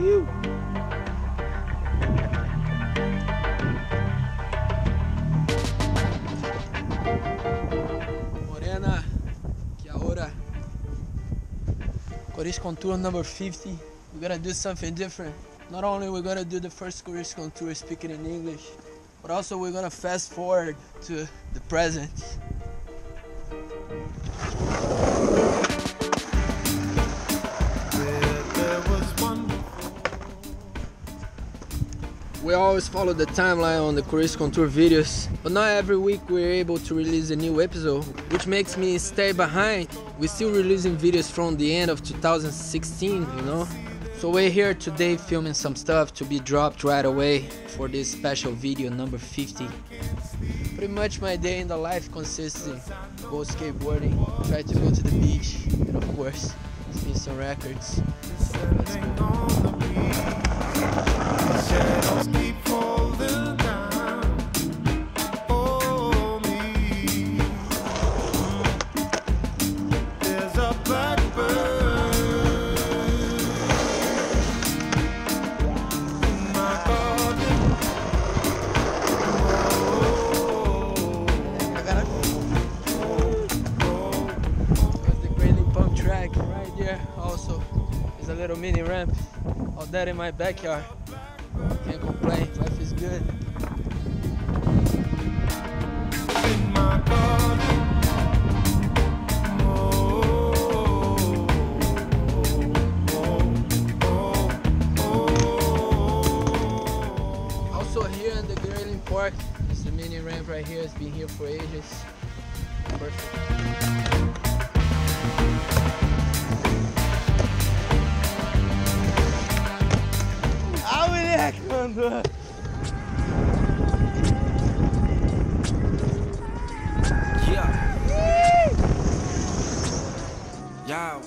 Valeu! Morena, que ahora. CoryscOnTour number 50. We're gonna do something different. Not only we're gonna do the first CoryscOnTour speaking in English, but also we're gonna fast forward to the present. We always follow the timeline on the CoryscOnTour videos, but not every week we're able to release a new episode, which makes me stay behind. We're still releasing videos from the end of 2016, you know? So we're here today filming some stuff to be dropped right away for this special video number 50. Pretty much my day in the life consists in go skateboarding, try to go to the beach, and of course, spin some records. So let's go. Little mini ramp, all that in my backyard. Can't complain, life is good. Also here in the Grayling Park, this mini ramp right here has been here for ages. Perfect. Yeah.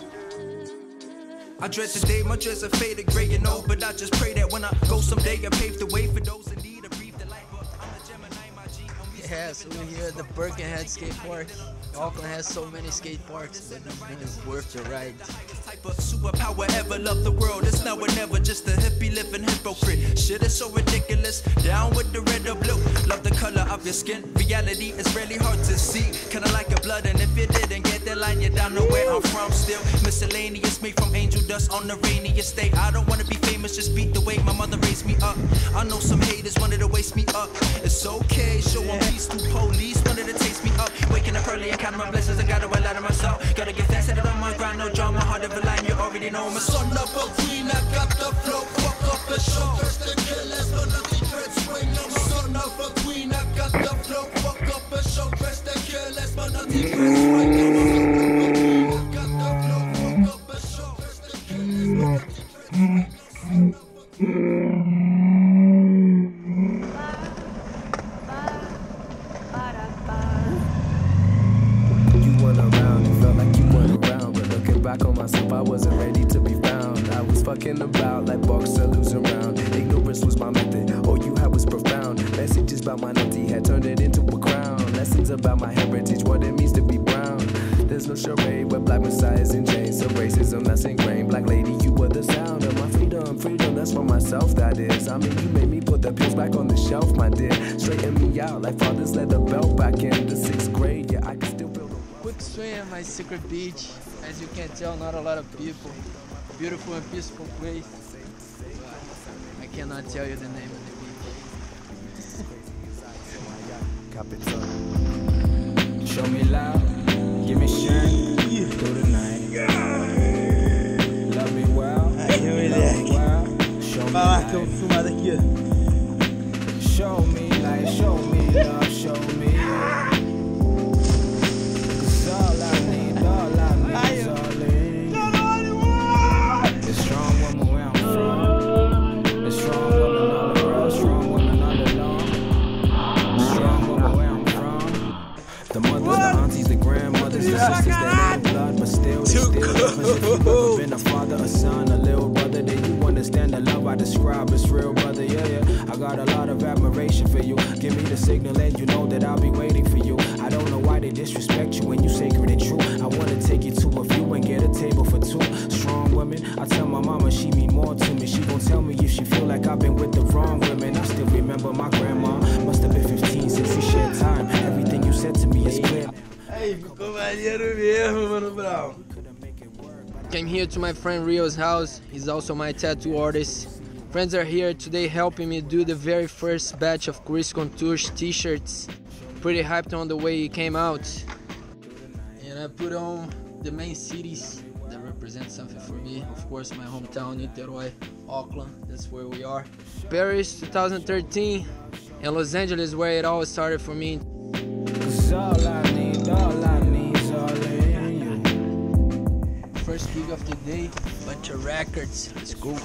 I dress today, my dress a faded gray, you know, but I just pray that when I go someday I pave the way for those that need a brief delight. Yeah, so we're here at the Birkenhead skate park. Auckland has so many skate parks, but this one is worth the ride. But superpower ever love the world, it's now or never, just a hippie living hypocrite. Shit is so ridiculous, down with the red or blue. Love the color of your skin, reality is really hard to see. Kinda like a blood, and if you didn't get that line, you don't know where I'm from still. Miscellaneous, made from angel dust on the rainiest day. I don't wanna be famous, just beat the way my mother raised me up. I know some haters wanted to waste me up. It's okay, show them peace to police, wanted to taste me up. Waking up early and counting my blessings, I gotta well out of myself. Gotta get fast, set it on my grind, no drama, heart of a line, you already know I'm a son of a queen. I got the flow, fuck up a show. There's the killers, but nothing can swing. I'm a son of a queen, I got the flow, fuck up a show. There's the killers, but nothing can swing. I'm a son of a queen, I got the flow, fuck up a show. There's the killers, but nothing can swing. I wasn't ready to be found. I was fucking about like boxer losing round. Ignorance was my method, all you had was profound. Messages about my nutty had turned it into a crown. Lessons about my heritage, what it means to be brown. There's no charade where black messiahs in chains. So racism that's ingrained, black lady, you were the sound of my freedom. Freedom, that's for myself, that is. I mean, you made me put the pills back on the shelf, my dear. Straighten me out like fathers let the belt back in the 6th grade, yeah, I can still feel the quick swing at my secret beach. As you can tell, not a lot of people. Beautiful and peaceful place. But I cannot tell you the name of the beach. Show me love, give me shine through the night. Love me well, show me light. Show me light, show me love, show me love. Been a father, a son, a little brother, then you understand the love I describe. It's real, brother, yeah, yeah. I got a lot of admiration for you. Give me the signal and you know that I'll be waiting for you. I don't know why they disrespect you when you sacred and true. I wanna take you to a view and get a table for two. Strong women, I tell my mama she mean more to me. She gon' tell me if she feel like I've been with the wrong women. I still remember my grandma. Must have been 15 since we shared time. Everything you said to me is clear. Aí, ficou maneiro mesmo, mano Brown. Came here to my friend Rio's house. He's also my tattoo artist. Friends are here today helping me do the very first batch of CoryscOnTour t-shirts. Pretty hyped on the way it came out. And I put on the main cities that represent something for me. Of course, my hometown, Niteroi, Auckland, that's where we are. Paris, 2013, and Los Angeles, where it all started for me. First gig of the day, bunch of records, let's go.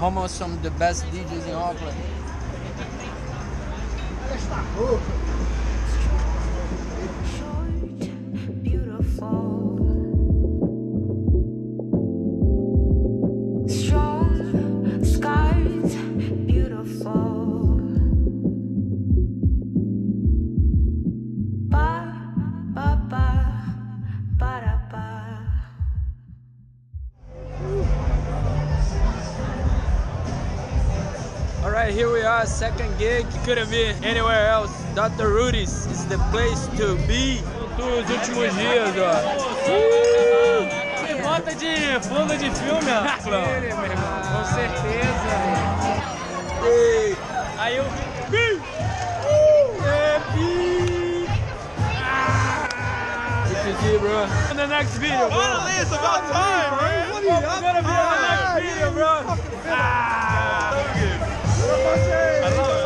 Almost some of the best DJs in Auckland. Here we are, second gig, couldn't be anywhere else. Dr. Rudy's is the place to be. Os últimos dias, ó. Levanta de fundo de filme, com certeza. Aí eu vi. GG, bro. In the next video, bro. It's about time, bro. What are you gonna be on the next video, bro? I love it.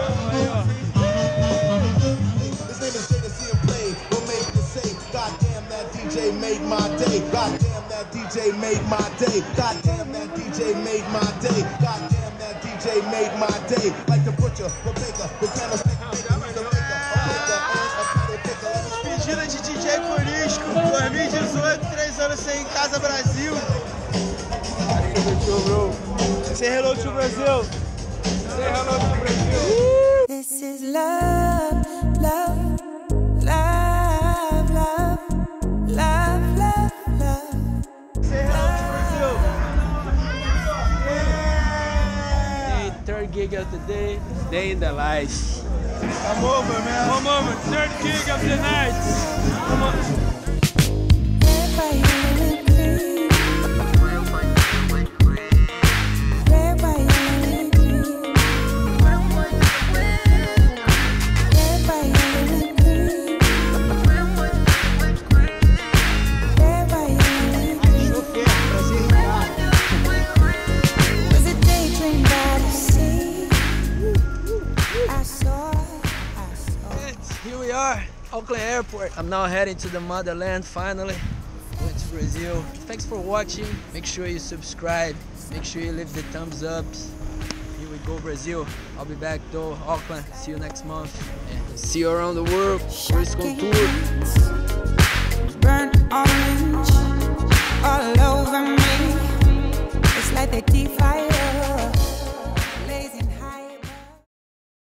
This name is JDC Play. We'll make it safe. Goddamn that DJ made my day. Goddamn that DJ made my day. Goddamn that DJ made my day. Goddamn that DJ made my day. Like the butcher, the baker, the candlestick maker, the baker, a picker, a despedida de DJ Corysco, 2018, 3 anos sem casa Brasil. Say hello to Brazil. This is love, love, love, love, love, love, love. Say hello to Brazil. Yeah. Hey, third gig of the day. Stay in the lights. Come over, man. Come over. Third gig of the night. Come on. Auckland Airport. I'm now heading to the motherland finally. Going to Brazil. Thanks for watching. Make sure you subscribe. Make sure you leave the thumbs up. Here we go, Brazil. I'll be back though, Auckland. See you next month. And see you around the world. CoryscOnTour.